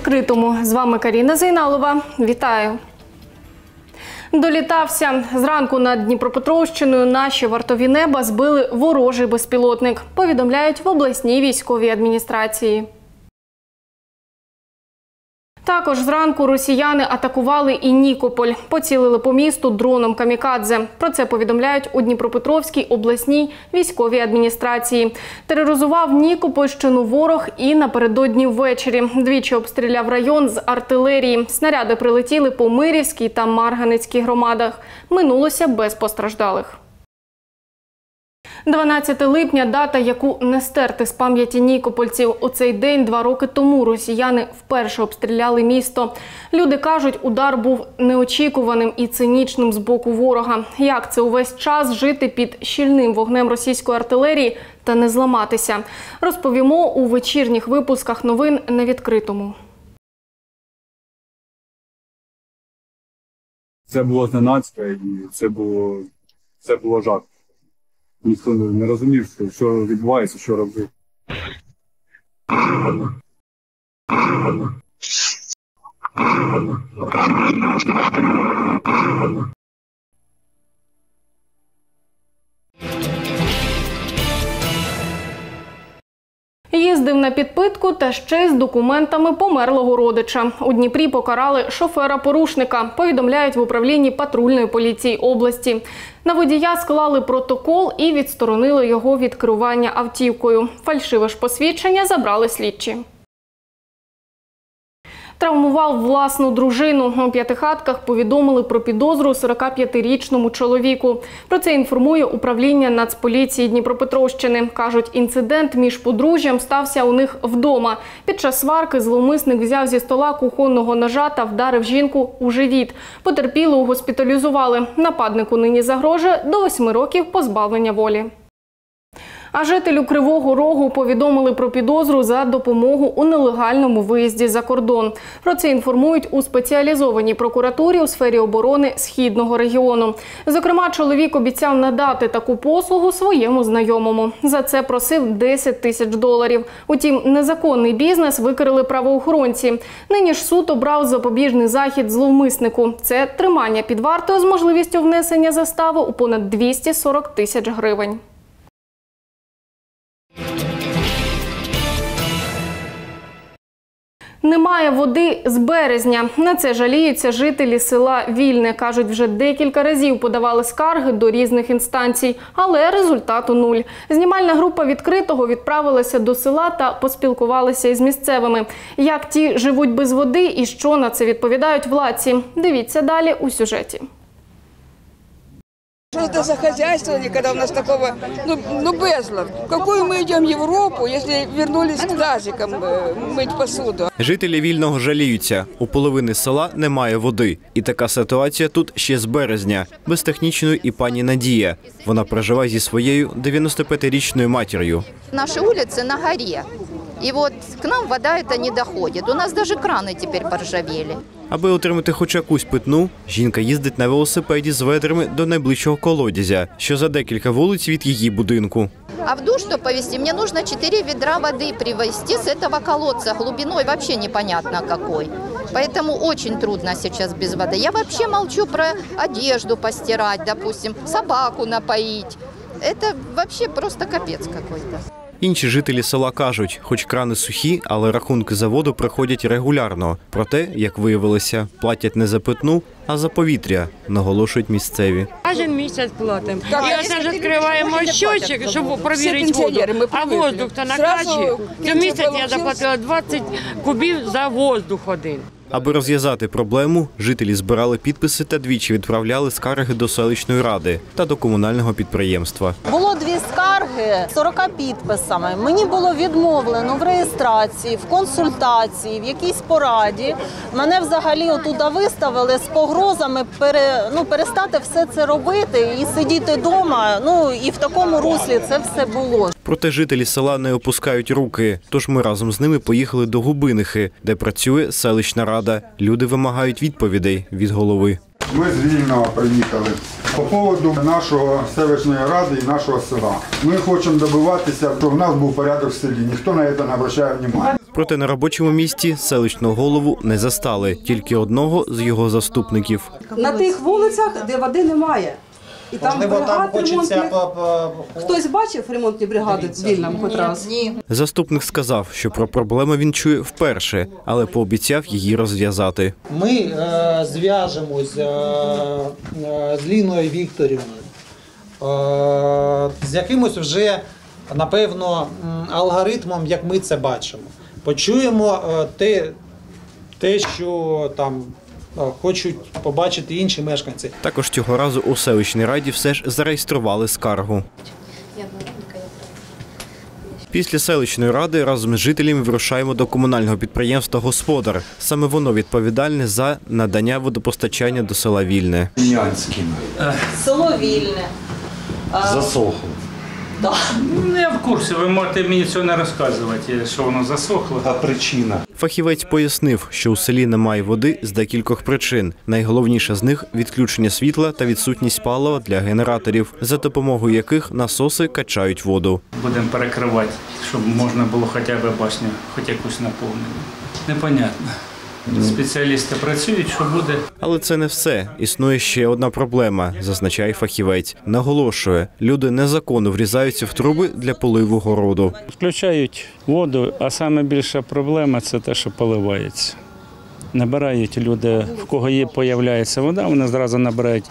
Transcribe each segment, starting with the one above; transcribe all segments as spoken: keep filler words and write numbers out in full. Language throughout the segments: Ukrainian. відкритому. З вами Каріна Зайналова. Вітаю! Долітався. Зранку над Дніпропетровщиною наші вартові неба збили ворожий безпілотник, повідомляють в обласній військовій адміністрації. Також зранку росіяни атакували і Нікополь. Поцілили по місту дроном камікадзе. Про це повідомляють у Дніпропетровській обласній військовій адміністрації. Тероризував Нікопольщину ворог і напередодні ввечері. Двічі обстріляв район з артилерії. Снаряди прилетіли по Мирівській та Марганецькій громадах. Минулося без постраждалих. дванадцяте липня – дата, яку не стерти з пам'яті нікопольців. У цей день два роки тому росіяни вперше обстріляли місто. Люди кажуть, удар був неочікуваним і цинічним з боку ворога. Як це увесь час жити під щільним вогнем російської артилерії та не зламатися? Розповімо у вечірніх випусках новин на відкритому. Це було зненацька і це було, це було жах. Ніхто не розумів, що, що відбувається, що робити. Їздив на підпитку та ще й з документами померлого родича. У Дніпрі покарали шофера-порушника, повідомляють в управлінні патрульної поліції області. На водія склали протокол і відсторонили його від керування автівкою. Фальшиве ж посвідчення забрали слідчі. Травмував власну дружину. У П'ятихатках повідомили про підозру сорокап'ятирічному чоловіку. Про це інформує управління Нацполіції Дніпропетровщини. Кажуть, інцидент між подружжям стався у них вдома. Під час сварки зловмисник взяв зі стола кухонного ножа та вдарив жінку у живіт. Потерпілу госпіталізували. Нападнику нині загрожує до восьми років позбавлення волі. А жителю Кривого Рогу повідомили про підозру за допомогу у нелегальному виїзді за кордон. Про це інформують у спеціалізованій прокуратурі у сфері оборони Східного регіону. Зокрема, чоловік обіцяв надати таку послугу своєму знайомому. За це просив десять тисяч доларів. Утім, незаконний бізнес викрили правоохоронці. Нині ж суд обрав запобіжний захід зловмиснику. Це тримання під вартою з можливістю внесення застави у понад двісті сорок тисяч гривень. Немає води з березня. На це жаліються жителі села Вільне. Кажуть, вже декілька разів подавали скарги до різних інстанцій, але результату нуль. Знімальна група «Відкритого» відправилася до села та поспілкувалася із місцевими. Як ті живуть без води і що на це відповідають владці? Дивіться далі у сюжеті. Что это за хозяйство, когда у нас такого, ну, ну безлад. Какую мы идем в Европу, если вернулись к тазикам мыть посуду? Жителі Вільного жаліються. У половини села немає води. І така ситуація тут ще з березня. Без технічної і пані Надія. Вона проживає зі своєю дев'яностоп'ятирічною матір'ю. Наші вулиці на горі. І от к нам вода не доходить. У нас навіть крани тепер поржавіли. Аби отримати хоч якусь питну, жінка їздить на велосипеді з ведрами до найближчого колодязя, що за декілька вулиць від її будинку. А в душ, щоб повезти, мені потрібно чотири відра води привезти з цього колодця, глибиною взагалі непонятно якою. Поэтому очень трудно сейчас без води. Я вообще молчу про одежду постирать, допустим, собаку напоить. Это вообще просто капец какой-то. Інші жителі села кажуть, хоч крани сухі, але рахунки за воду приходять регулярно. Проте, як виявилося, платять не за питну, а за повітря, наголошують місцеві. Кожен місяць платимо. І ми відкриваємо щочок, щоб перевірити воду. А воздух-то на качі. Цього місяця я заплатила двадцять кубів за воздух один. Аби розв'язати проблему, жителі збирали підписи та двічі відправляли скарги до селищної ради та до комунального підприємства. Було дві скарги з сорока підписами. Мені було відмовлено в реєстрації, в консультації, в якійсь пораді. Мене взагалі отуда виставили з погрозами пере, ну, перестати все це робити і сидіти вдома. Ну, і в такому руслі це все було. Проте жителі села не опускають руки, тож ми разом з ними поїхали до Губинихи, де працює селищна рада. Люди вимагають відповідей від голови. Ми з Вільного приїхали по поводу нашого селищної ради і нашого села. Ми хочемо добиватися, щоб в нас був порядок в селі. Ніхто на це не звертає уваги. Проте на робочому місці селищного голову не застали, тільки одного з його заступників. На тих вулицях, де води немає. І там бригад там ремонтних... Хтось бачив ремонтні бригади в Вільному хоч раз? Ні. Заступник сказав, що про проблему він чує вперше, але пообіцяв її розв'язати. Ми е, зв'яжемось е, е, з Ліною Вікторівною, е, з якимось вже, напевно, алгоритмом, як ми це бачимо. Почуємо е, те, те, що там... хочуть побачити інші мешканці. Також цього разу у селищній раді все ж зареєстрували скаргу. Після селищної ради разом з жителями вирушаємо до комунального підприємства «Господар». Саме воно відповідальне за надання водопостачання до села Вільне. Село Вільне. Засохло. Да. Не в курсі, ви можете мені все не розказувати, що воно засохло. А причина? Фахівець пояснив, що у селі немає води з декількох причин. Найголовніше з них – відключення світла та відсутність палива для генераторів, за допомогою яких насоси качають воду. Будемо перекривати, щоб можна було хоча б башню, хоч якусь наповнити. Непонятно. Спеціалісти працюють, що буде. Але це не все. Існує ще одна проблема, зазначає фахівець. Наголошує, люди незаконно врізаються в труби для поливу городу. Включають воду, а найбільша проблема – це те, що поливається. Набирають люди, в кого є, появляється вода, вони одразу набирають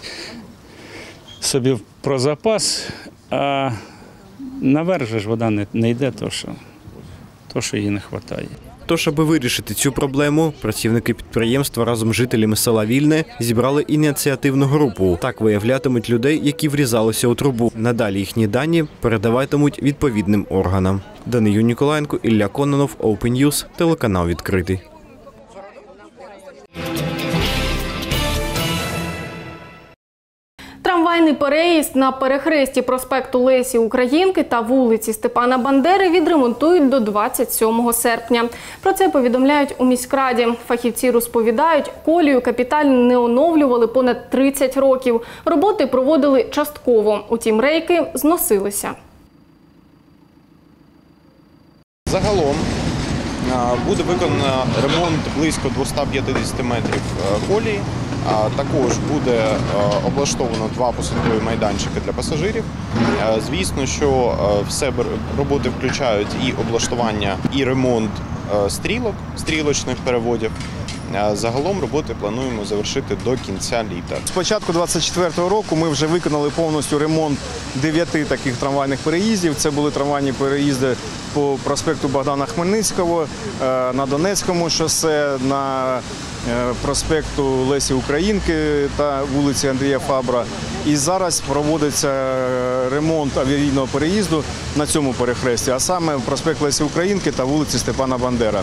собі про запас, а наверх ж вода не, не йде, то що, то, що їй не вистачає. Тож, аби вирішити цю проблему, працівники підприємства разом з жителями села Вільне зібрали ініціативну групу. Так виявлятимуть людей, які врізалися у трубу. Надалі їхні дані передаватимуть відповідним органам. Даниїл Ніколаєнко, Ілля Кононов, Open News, телеканал «Відкритий». Трамвайний переїзд на перехресті проспекту Лесі Українки та вулиці Степана Бандери відремонтують до двадцять сьомого серпня. Про це повідомляють у міськраді. Фахівці розповідають, колію капітально не оновлювали понад тридцять років. Роботи проводили частково, утім рейки зносилися. Загалом буде виконано ремонт близько двохсот п'ятдесяти метрів колії. Також буде облаштовано два посадкові майданчики для пасажирів. Звісно, що все роботи включають і облаштування, і ремонт стрілок, стрілочних переводів. Загалом роботи плануємо завершити до кінця літа. З початку дві тисячі двадцять четвертого року ми вже виконали повністю ремонт дев'яти таких трамвайних переїздів. Це були трамвайні переїзди по проспекту Богдана Хмельницького, на Донецькому шосе, на проспекту Лесі Українки та вулиці Андрія Фабра. І зараз проводиться ремонт аварійного переїзду на цьому перехресті, а саме проспект Лесі Українки та вулиці Степана Бандера.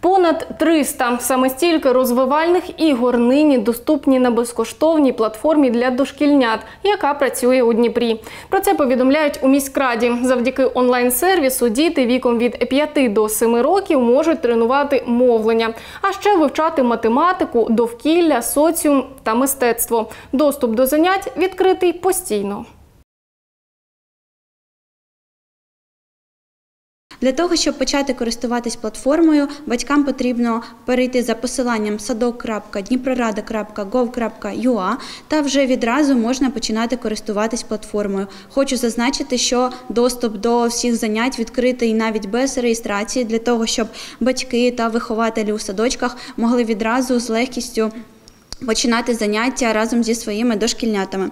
Понад триста. Саме стільки розвивальних ігор нині доступні на безкоштовній платформі для дошкільнят, яка працює у Дніпрі. Про це повідомляють у міськраді. Завдяки онлайн-сервісу діти віком від п'яти до семи років можуть тренувати мовлення, а ще вивчати математику, довкілля, соціум та мистецтво. Доступ до занять відкритий постійно. Для того, щоб почати користуватись платформою, батькам потрібно перейти за посиланням садок крапка дніпрорада крапка гов крапка ю а та вже відразу можна починати користуватись платформою. Хочу зазначити, що доступ до всіх занять відкритий навіть без реєстрації, для того, щоб батьки та вихователі у садочках могли відразу з легкістю починати заняття разом зі своїми дошкільнятами.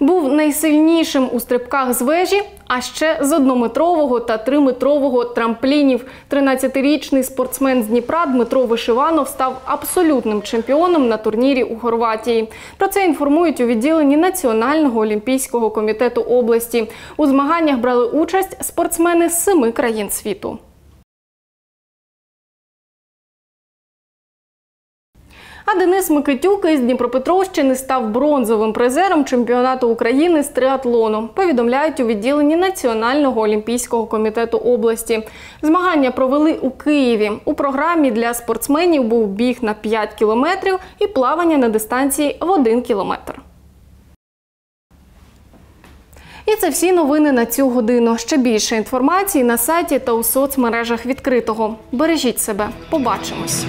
Був найсильнішим у стрибках з вежі, а ще з однометрового та триметрового трамплінів. тринадцятирічний спортсмен з Дніпра Дмитро Вишиванов став абсолютним чемпіоном на турнірі у Хорватії. Про це інформують у відділенні Національного олімпійського комітету області. У змаганнях брали участь спортсмени з семи країн світу. А Денис Микитюк із Дніпропетровщини став бронзовим призером чемпіонату України з триатлону, повідомляють у відділенні Національного олімпійського комітету області. Змагання провели у Києві. У програмі для спортсменів був біг на п'ять кілометрів і плавання на дистанції в один кілометр. І це всі новини на цю годину. Ще більше інформації на сайті та у соцмережах Відкритого. Бережіть себе. Побачимось.